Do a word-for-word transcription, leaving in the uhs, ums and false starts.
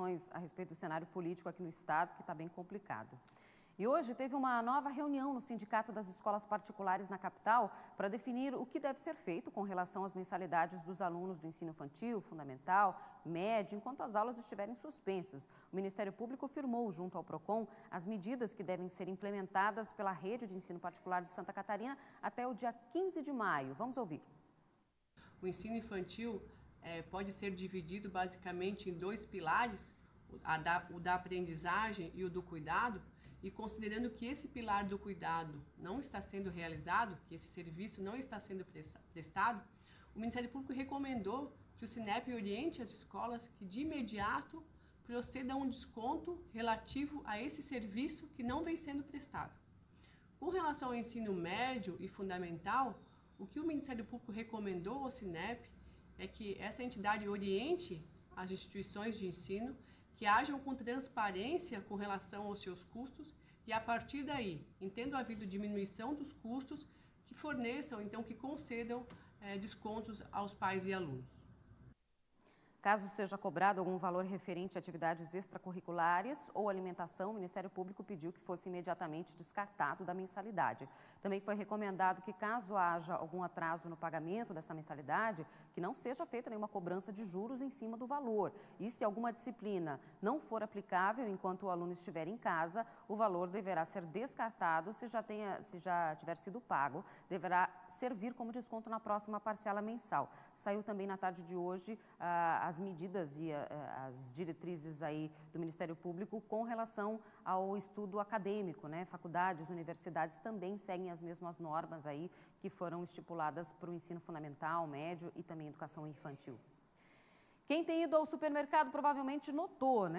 questões a respeito do cenário político aqui no Estado, que está bem complicado. E hoje teve uma nova reunião no Sindicato das Escolas Particulares na capital para definir o que deve ser feito com relação às mensalidades dos alunos do ensino infantil, fundamental, médio, enquanto as aulas estiverem suspensas. O Ministério Público firmou, junto ao PROCON, as medidas que devem ser implementadas pela rede de ensino particular de Santa Catarina até o dia quinze de maio. Vamos ouvir. O ensino infantil é, pode ser dividido basicamente em dois pilares, a da, o da aprendizagem e o do cuidado. E considerando que esse pilar do cuidado não está sendo realizado, que esse serviço não está sendo prestado, o Ministério Público recomendou que o SINEP oriente as escolas que de imediato proceda a um desconto relativo a esse serviço que não vem sendo prestado. Com relação ao ensino médio e fundamental, o que o Ministério Público recomendou ao SINEP é que essa entidade oriente as instituições de ensino que hajam com transparência com relação aos seus custos e, a partir daí, entendo havido diminuição dos custos, que forneçam, então, que concedam eh, descontos aos pais e alunos. Caso seja cobrado algum valor referente a atividades extracurriculares ou alimentação, o Ministério Público pediu que fosse imediatamente descartado da mensalidade. Também foi recomendado que, caso haja algum atraso no pagamento dessa mensalidade, que não seja feita nenhuma cobrança de juros em cima do valor. E se alguma disciplina não for aplicável enquanto o aluno estiver em casa, o valor deverá ser descartado. Se já tenha, se já tiver sido pago, deverá servir como desconto na próxima parcela mensal. Saiu também na tarde de hoje a as medidas e as diretrizes aí do Ministério Público com relação ao estudo acadêmico, né? Faculdades, universidades também seguem as mesmas normas aí que foram estipuladas para o ensino fundamental, médio e também educação infantil. Quem tem ido ao supermercado provavelmente notou, né?